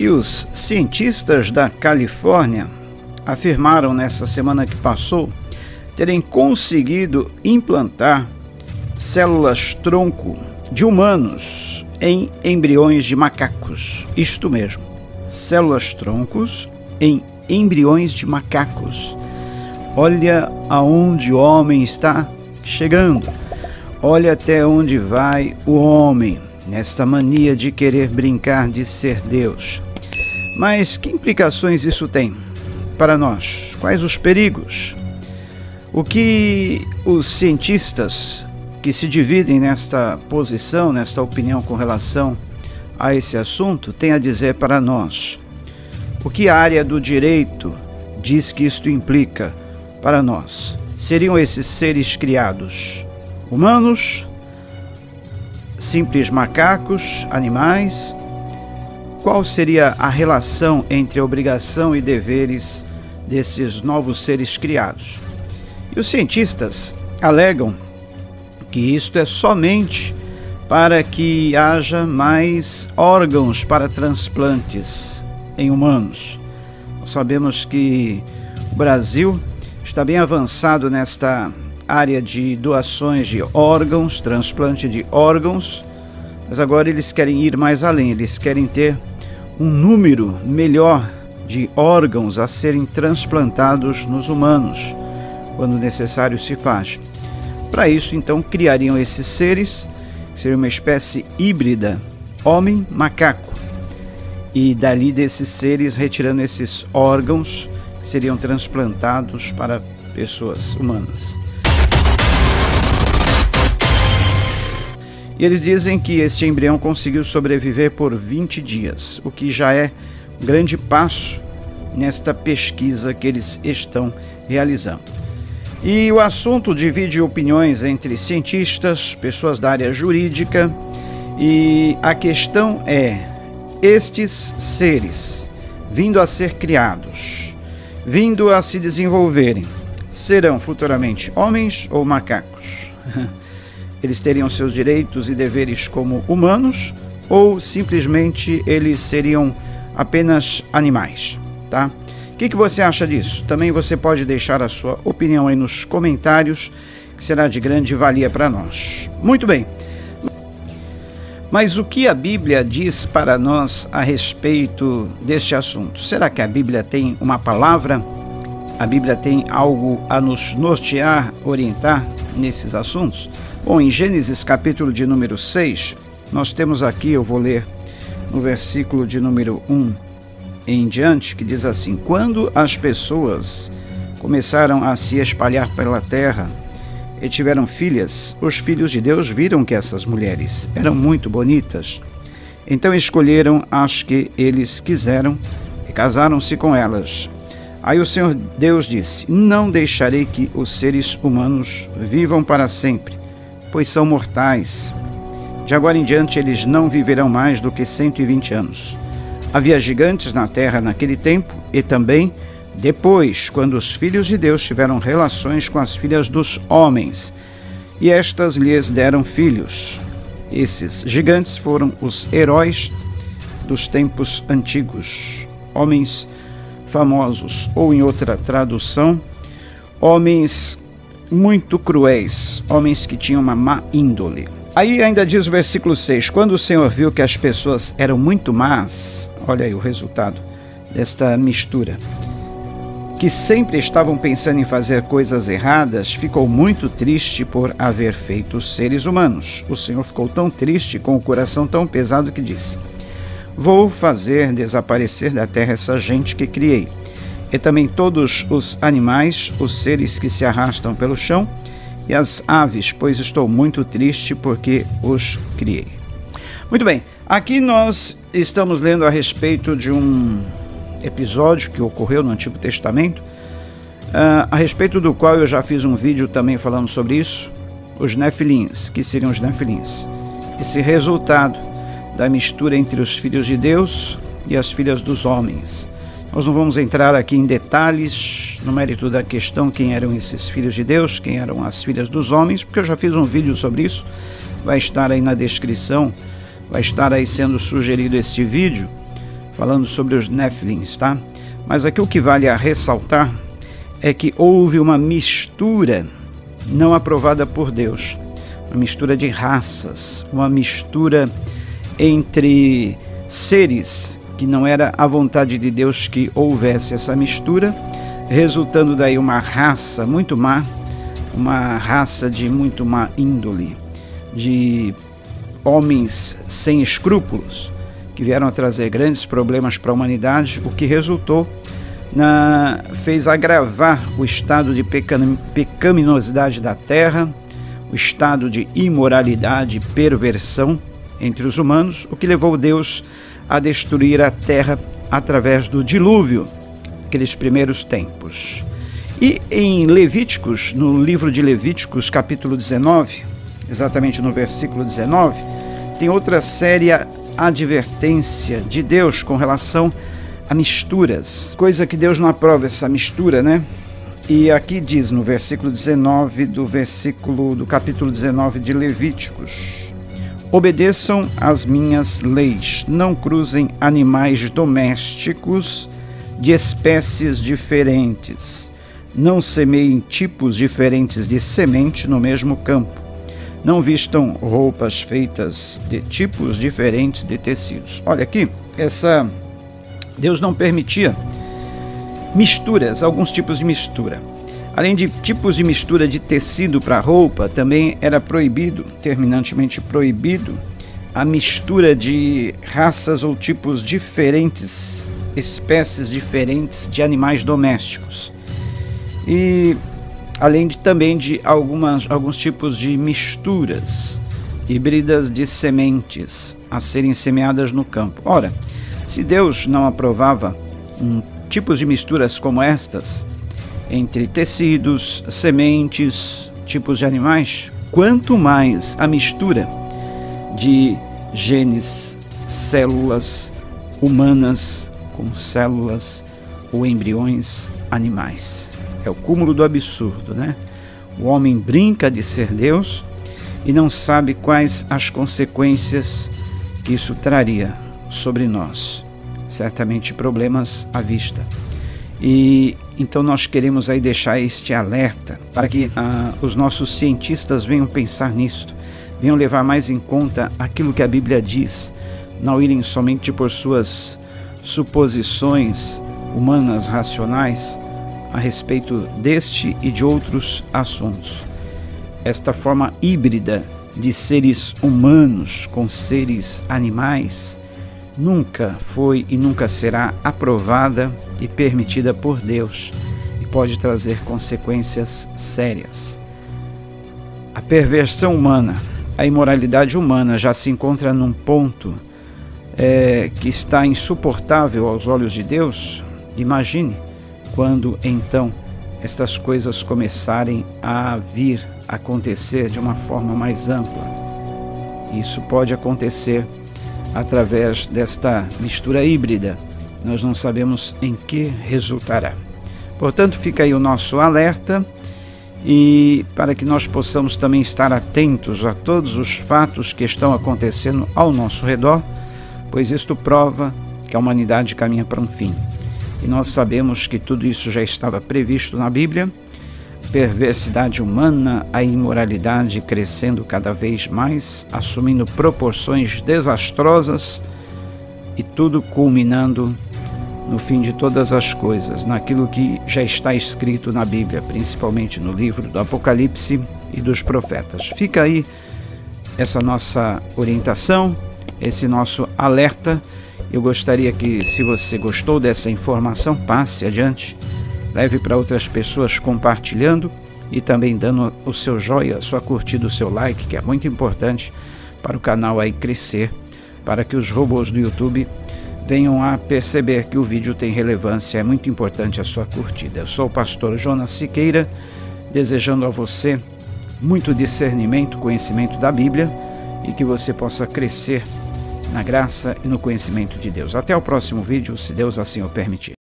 E os cientistas da Califórnia afirmaram nessa semana que passou terem conseguido implantar células-tronco de humanos em embriões de macacos. Isto mesmo, células-troncos em embriões de macacos. Olha aonde o homem está chegando. Olha até onde vai o homem nesta mania de querer brincar de ser Deus. Mas que implicações isso tem para nós? Quais os perigos? O que os cientistas que se dividem nesta posição, nesta opinião com relação a esse assunto, têm a dizer para nós? O que a área do direito diz que isto implica para nós? Seriam esses seres criados humanos, simples macacos, animais? Qual seria a relação entre a obrigação e deveres desses novos seres criados? E os cientistas alegam que isto é somente para que haja mais órgãos para transplantes em humanos. Nós sabemos que o Brasil está bem avançado nesta área de doações de órgãos, transplante de órgãos, mas agora eles querem ir mais além, eles querem ter um número melhor de órgãos a serem transplantados nos humanos, quando necessário se faz. Para isso, então, criariam esses seres, que seria uma espécie híbrida, homem-macaco, e dali desses seres, retirando esses órgãos, seriam transplantados para pessoas humanas. E eles dizem que este embrião conseguiu sobreviver por 20 dias, o que já é um grande passo nesta pesquisa que eles estão realizando. E o assunto divide opiniões entre cientistas, pessoas da área jurídica, e a questão é: estes seres, vindo a ser criados, vindo a se desenvolverem, serão futuramente homens ou macacos? Eles teriam seus direitos e deveres como humanos, ou simplesmente eles seriam apenas animais, tá? O que você acha disso? Também você pode deixar a sua opinião aí nos comentários, que será de grande valia para nós. Muito bem, mas o que a Bíblia diz para nós a respeito deste assunto? Será que a Bíblia tem uma palavra? A Bíblia tem algo a nos nortear, orientar nesses assuntos? Bom, em Gênesis capítulo de número 6, nós temos aqui, eu vou ler no versículo de número 1 em diante, que diz assim: quando as pessoas começaram a se espalhar pela terra e tiveram filhas, os filhos de Deus viram que essas mulheres eram muito bonitas. Então escolheram as que eles quiseram e casaram-se com elas. Aí o Senhor Deus disse: não deixarei que os seres humanos vivam para sempre, pois são mortais. De agora em diante eles não viverão mais do que 120 anos. Havia gigantes na terra naquele tempo, e também depois, quando os filhos de Deus tiveram relações com as filhas dos homens, e estas lhes deram filhos. Esses gigantes foram os heróis dos tempos antigos, homens famosos, ou em outra tradução, homens muito cruéis, homens que tinham uma má índole. Aí ainda diz o versículo 6, quando o Senhor viu que as pessoas eram muito más, olha aí o resultado desta mistura, que sempre estavam pensando em fazer coisas erradas, ficou muito triste por haver feito seres humanos. O Senhor ficou tão triste, com o coração tão pesado, que disse: vou fazer desaparecer da terra essa gente que criei, e também todos os animais, os seres que se arrastam pelo chão, e as aves, pois estou muito triste porque os criei. Muito bem, aqui nós estamos lendo a respeito de um episódio que ocorreu no Antigo Testamento, a respeito do qual eu já fiz um vídeo também falando sobre isso, os nefilins. Que seriam os nefilins? Esse resultado da mistura entre os filhos de Deus e as filhas dos homens. Nós não vamos entrar aqui em detalhes no mérito da questão, quem eram esses filhos de Deus, quem eram as filhas dos homens, porque eu já fiz um vídeo sobre isso, vai estar aí na descrição, vai estar aí sendo sugerido esse vídeo, falando sobre os Néfilins, tá? Mas aqui o que vale a ressaltar é que houve uma mistura não aprovada por Deus, uma mistura de raças, uma mistura entre seres que não era a vontade de Deus que houvesse essa mistura, resultando daí uma raça muito má, uma raça de muito má índole, de homens sem escrúpulos, que vieram a trazer grandes problemas para a humanidade, o que resultou fez agravar o estado de pecaminosidade da terra, o estado de imoralidade e perversão entre os humanos, o que levou Deus a destruir a terra através do dilúvio, aqueles primeiros tempos. E em Levíticos, no livro de Levíticos, capítulo 19, exatamente no versículo 19, tem outra séria advertência de Deus com relação a misturas, coisa que Deus não aprova, essa mistura, né? E aqui diz no versículo 19 do capítulo 19 de Levíticos: obedeçam as minhas leis, não cruzem animais domésticos de espécies diferentes, não semeiem tipos diferentes de semente no mesmo campo, não vistam roupas feitas de tipos diferentes de tecidos. Olha aqui, Deus não permitia misturas, alguns tipos de mistura. Além de tipos de mistura de tecido para roupa, também era proibido, terminantemente proibido, a mistura de raças ou tipos diferentes, espécies diferentes de animais domésticos. E além de também de alguns tipos de misturas híbridas de sementes a serem semeadas no campo. Ora, se Deus não aprovava tipos de misturas como estas, entre tecidos, sementes, tipos de animais, quanto mais a mistura de genes, células humanas com células ou embriões animais. É o cúmulo do absurdo, né? O homem brinca de ser Deus e não sabe quais as consequências que isso traria sobre nós. Certamente problemas à vista. E então nós queremos aí deixar este alerta para que os nossos cientistas venham pensar nisto, venham levar mais em conta aquilo que a Bíblia diz, não irem somente por suas suposições humanas, racionais, a respeito deste e de outros assuntos. Esta forma híbrida de seres humanos com seres animais nunca foi e nunca será aprovada e permitida por Deus, e pode trazer consequências sérias. A perversão humana, a imoralidade humana já se encontra num ponto que está insuportável aos olhos de Deus. Imagine quando então estas coisas começarem a vir a acontecer de uma forma mais ampla. Isso pode acontecer através desta mistura híbrida. Nós não sabemos em que resultará. Portanto, fica aí o nosso alerta, e para que nós possamos também estar atentos a todos os fatos que estão acontecendo ao nosso redor, pois isto prova que a humanidade caminha para um fim. E nós sabemos que tudo isso já estava previsto na Bíblia, perversidade humana, a imoralidade crescendo cada vez mais, assumindo proporções desastrosas, e tudo culminando no fim de todas as coisas, naquilo que já está escrito na Bíblia, principalmente no livro do Apocalipse e dos profetas. Fica aí essa nossa orientação, esse nosso alerta. Eu gostaria que, se você gostou dessa informação, passe adiante, leve para outras pessoas compartilhando e também dando o seu joinha, a sua curtida, o seu like, que é muito importante para o canal aí crescer, para que os robôs do YouTube venham a perceber que o vídeo tem relevância. É muito importante a sua curtida. Eu sou o pastor Jonas Siqueira, desejando a você muito discernimento, conhecimento da Bíblia, e que você possa crescer na graça e no conhecimento de Deus. Até o próximo vídeo, se Deus assim o permitir.